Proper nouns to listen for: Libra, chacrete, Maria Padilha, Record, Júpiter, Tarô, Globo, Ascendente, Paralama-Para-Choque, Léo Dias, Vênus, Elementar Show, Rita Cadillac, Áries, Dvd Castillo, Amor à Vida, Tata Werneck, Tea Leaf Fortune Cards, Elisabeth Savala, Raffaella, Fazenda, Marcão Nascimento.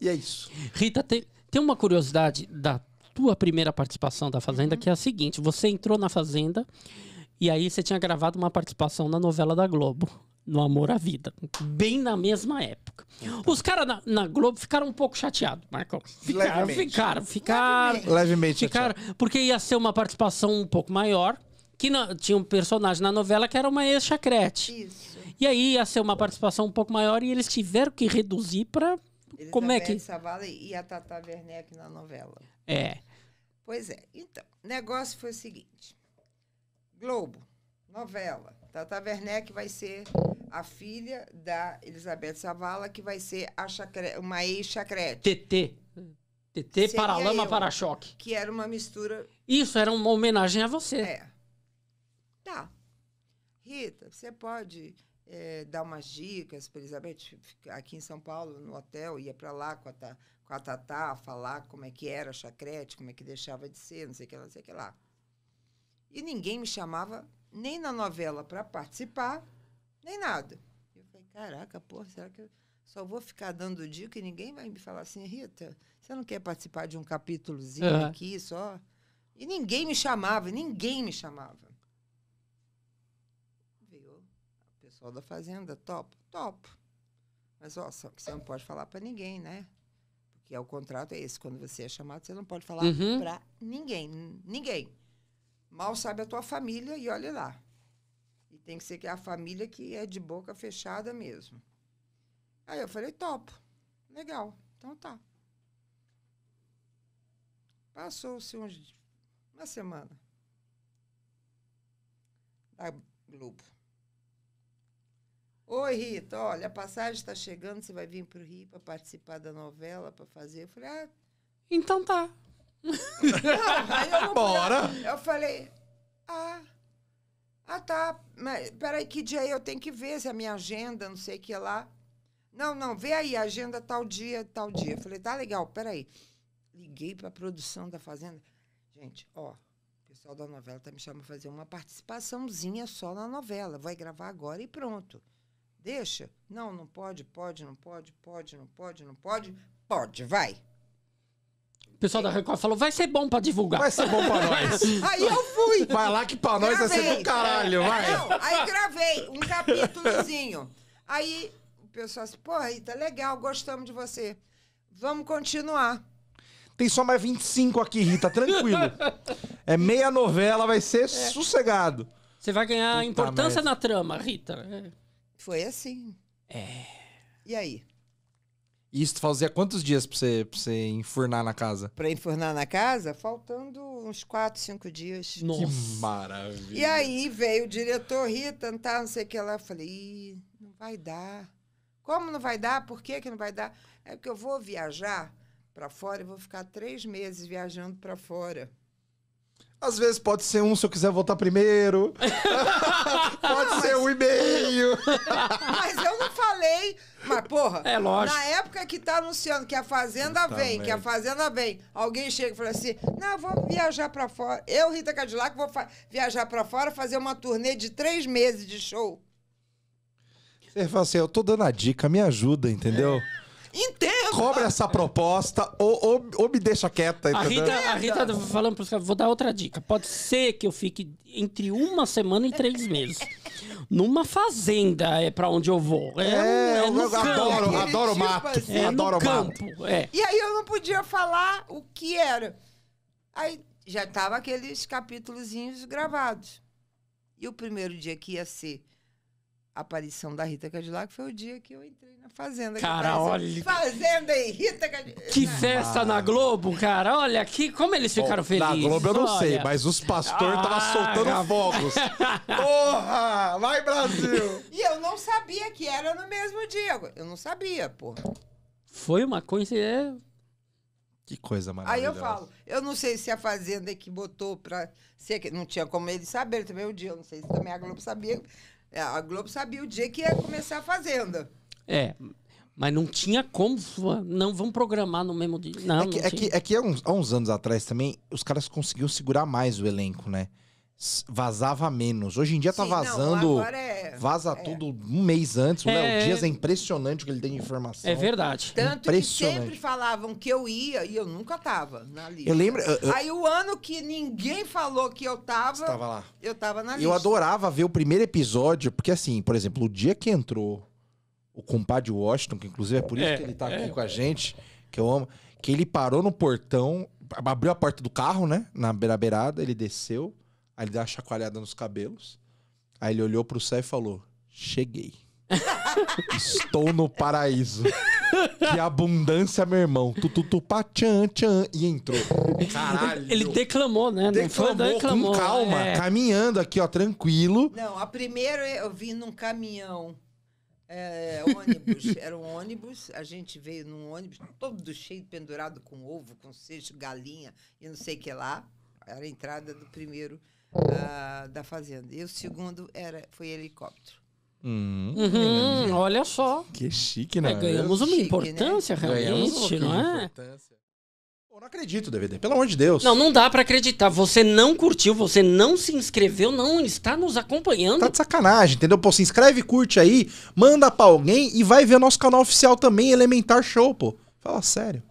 E é isso. Rita, tem uma curiosidade da tua primeira participação da Fazenda, que é a seguinte. Você entrou na Fazenda e aí você tinha gravado uma participação na novela da Globo, no Amor à Vida, bem na mesma época. Os caras na Globo ficaram um pouco chateados, Marcão. Levemente chateados. Porque ia ser uma participação um pouco maior, que tinha um personagem na novela que era uma ex-chacrete. Isso. E aí ia ser uma participação um pouco maior e eles tiveram que reduzir para... Elisabeth Savala e a Tata Werneck na novela. É. Pois é. Então, o negócio foi o seguinte. Globo, novela. Tata Werneck vai ser a filha da Elisabeth Savala, que vai ser uma ex-chacrete. TT. TT, Paralama-Para-Choque. Que era uma mistura... Isso, era uma homenagem a você. É. Tá. Rita, você pode... dar umas dicas para Elisabeth, aqui em São Paulo, no hotel, ia para lá com a Tatá, falar como é que era a chacrete, como é que deixava de ser, não sei o que lá, não sei o que lá. E ninguém me chamava nem na novela para participar, nem nada. Eu falei, caraca, porra, será que eu só vou ficar dando dica e ninguém vai me falar assim, Rita, você não quer participar de um capítulozinho aqui só? E ninguém me chamava, ninguém me chamava. Pessoal da Fazenda, topo? Topo. Mas, ó, você não pode falar para ninguém, né? Porque o contrato é esse. Quando você é chamado, você não pode falar para ninguém. Ninguém. Mal sabe a tua família e olha lá. E tem que ser que é a família que é de boca fechada mesmo. Aí eu falei, topo. Legal. Então tá. Passou-se uma semana. Da Globo. Oi, Rita, olha, a passagem está chegando, você vai vir para o Rio para participar da novela, para fazer. Eu falei, ah... Então tá. Bora! Eu falei, ah, tá, mas peraí, que dia eu tenho que ver se a minha agenda, não sei o que lá. Não, vê aí, a agenda tal dia, tal dia. Eu falei, tá legal, peraí. Liguei para a produção da Fazenda. Gente, ó, o pessoal da novela tá me chamando para fazer uma participaçãozinha só na novela. Vai gravar agora e pronto. Deixa. Não pode, pode, vai. O pessoal da Record falou, vai ser bom pra divulgar. Vai ser bom pra nós. Aí eu fui. Vai lá que pra nós vai ser do caralho, vai. Não, aí gravei um capítulozinho. Aí o pessoal disse, pô, Rita, legal, gostamos de você. Vamos continuar. Tem só mais 25 aqui, Rita, tranquilo. É meia novela, vai ser sossegado. Você vai ganhar importância na trama, Rita. É. Foi assim. É. E aí? Isso fazia quantos dias pra você enfurnar na casa? Pra enfurnar na casa? Faltando uns 4, 5 dias. Nossa. Que maravilha. E aí veio o diretor Rita, não sei o que lá. Eu falei, ih, não vai dar. Como não vai dar? Por que que não vai dar? É porque eu vou viajar pra fora e vou ficar 3 meses viajando pra fora. Às vezes pode ser um se eu quiser voltar primeiro. Pode ser um e meio. Mas eu não falei. Mas, porra, é lógico. Na época que tá anunciando que a Fazenda vem, que a Fazenda vem, alguém chega e fala assim, não, eu vou viajar pra fora. Eu, Rita Cadillac, vou viajar pra fora, fazer uma turnê de 3 meses de show. Você fala assim, eu tô dando a dica, me ajuda, entendeu? Entendo. Cobra essa proposta ou me deixa quieta. Entendeu? A Rita falando para os caras, vou dar outra dica. Pode ser que eu fique entre 1 semana e 3 meses. Numa fazenda é para onde eu vou. Eu adoro mato. É adoro campo. É. E aí eu não podia falar o que era. Aí já tava aqueles capítulozinhos gravados. E o primeiro dia que ia ser a aparição da Rita Cadillac foi o dia que eu entrei na Fazenda. Cara, olha... Fazenda e Rita Cadillac... Que festa na Globo, cara. Olha aqui como eles ficaram felizes. Na Globo eu não sei, mas os pastores estavam soltando fogos. Porra! Vai, Brasil! E eu não sabia que era no mesmo dia. Eu não sabia, porra. Foi uma coisa... Que coisa maravilhosa. Aí eu falo, eu não sei se a Fazenda que botou pra... Não tinha como eles saberem também o dia. Eu não sei se também a Globo sabia... A Globo sabia o dia que ia começar a Fazenda. É, mas não tinha como. Não, vamos programar no mesmo dia. Não, é que há uns anos atrás também, os caras conseguiam segurar mais o elenco, né? vazava menos. Hoje em dia tá vazando, não, é, vaza tudo um mês antes. O Léo Dias é impressionante o que ele tem de informação. É verdade. Tanto que sempre falavam que eu ia e eu nunca tava na lista. Eu lembro... Aí o ano que ninguém falou que eu tava... Você tava lá. Eu tava na lista. Eu adorava ver o primeiro episódio, porque assim, por exemplo, o dia que entrou o compadre Washington, que inclusive é por isso que ele tá aqui com a gente, que eu amo, que ele parou no portão, abriu a porta do carro, né? Na beirada, ele desceu. Aí ele deu uma chacoalhada nos cabelos. Aí ele olhou pro céu e falou: cheguei. Estou no paraíso. Que abundância, meu irmão. Tutupá, tchan, tchan. E entrou. Caralho. Ele declamou, né? Declamou com calma. Caminhando aqui, ó, tranquilo. Não, a primeira eu vim num caminhão. Ônibus. Era um ônibus. A gente veio num ônibus todo cheio, pendurado com ovo, com seijo, galinha e não sei o que lá. Era a entrada do primeiro... da fazenda. E o segundo foi helicóptero. Olha só. Que chique, né? Ganhamos uma importância, né? Realmente, não é? Eu não acredito, DVD. Pelo amor de Deus. Não, não dá pra acreditar. Você não curtiu, você não se inscreveu, não está nos acompanhando. Tá de sacanagem, entendeu? Pô, se inscreve, curte aí, manda pra alguém e vai ver o nosso canal oficial também, Elementar Show, pô. Fala sério.